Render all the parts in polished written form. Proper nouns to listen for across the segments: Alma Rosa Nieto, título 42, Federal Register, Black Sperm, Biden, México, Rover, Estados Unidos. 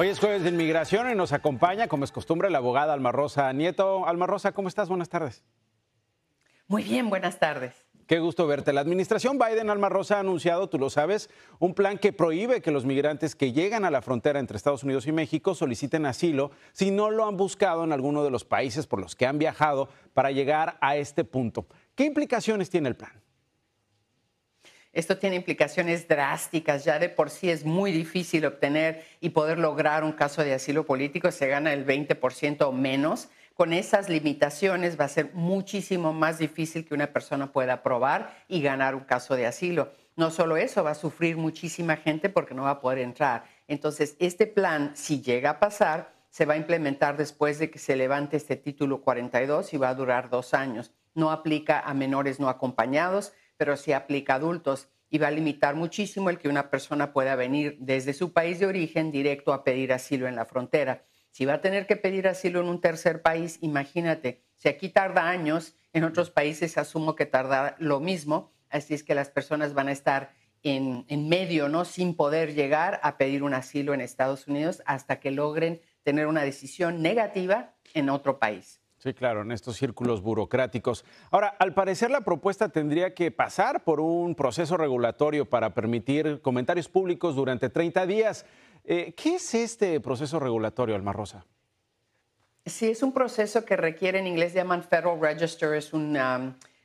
Hoy es jueves de inmigración y nos acompaña, como es costumbre, la abogada Alma Rosa Nieto. Alma Rosa, ¿cómo estás? Buenas tardes. Muy bien, buenas tardes. Qué gusto verte. La administración Biden, Alma Rosa, ha anunciado, tú lo sabes, un plan que prohíbe que los migrantes que llegan a la frontera entre Estados Unidos y México soliciten asilo si no lo han buscado en alguno de los países por los que han viajado para llegar a este punto. ¿Qué implicaciones tiene el plan? Esto tiene implicaciones drásticas. Ya de por sí es muy difícil obtener y poder lograr un caso de asilo político. Se gana el 20% o menos. Con esas limitaciones va a ser muchísimo más difícil que una persona pueda probar y ganar un caso de asilo. No solo eso, va a sufrir muchísima gente porque no va a poder entrar. Entonces, este plan, si llega a pasar, se va a implementar después de que se levante este título 42 y va a durar 2 años. No aplica a menores no acompañados, pero sí aplica a adultos y va a limitar muchísimo el que una persona pueda venir desde su país de origen directo a pedir asilo en la frontera. Si va a tener que pedir asilo en un tercer país, imagínate, si aquí tarda años, en otros países asumo que tarda lo mismo, así es que las personas van a estar en medio, ¿no?, sin poder llegar a pedir un asilo en Estados Unidos hasta que logren tener una decisión negativa en otro país. Sí, claro, en estos círculos burocráticos. Ahora, al parecer la propuesta tendría que pasar por un proceso regulatorio para permitir comentarios públicos durante 30 días. ¿Qué es este proceso regulatorio, Alma Rosa? Sí, es un proceso que requiere, en inglés llaman Federal Register, es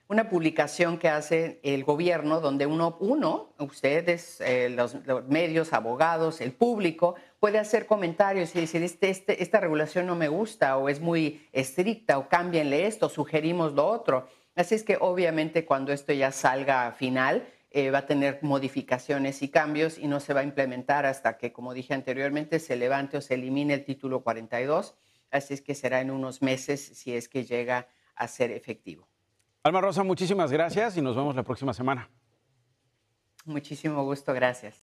una publicación que hace el gobierno donde ustedes, los medios, abogados, el público, puede hacer comentarios y decir, esta regulación no me gusta o es muy estricta o cámbienle esto, sugerimos lo otro. Así es que obviamente cuando esto ya salga final va a tener modificaciones y cambios y no se va a implementar hasta que, como dije anteriormente, se levante o se elimine el título 42. Así es que será en unos meses si es que llega a ser efectivo. Alma Rosa, muchísimas gracias y nos vemos la próxima semana. Muchísimo gusto, gracias.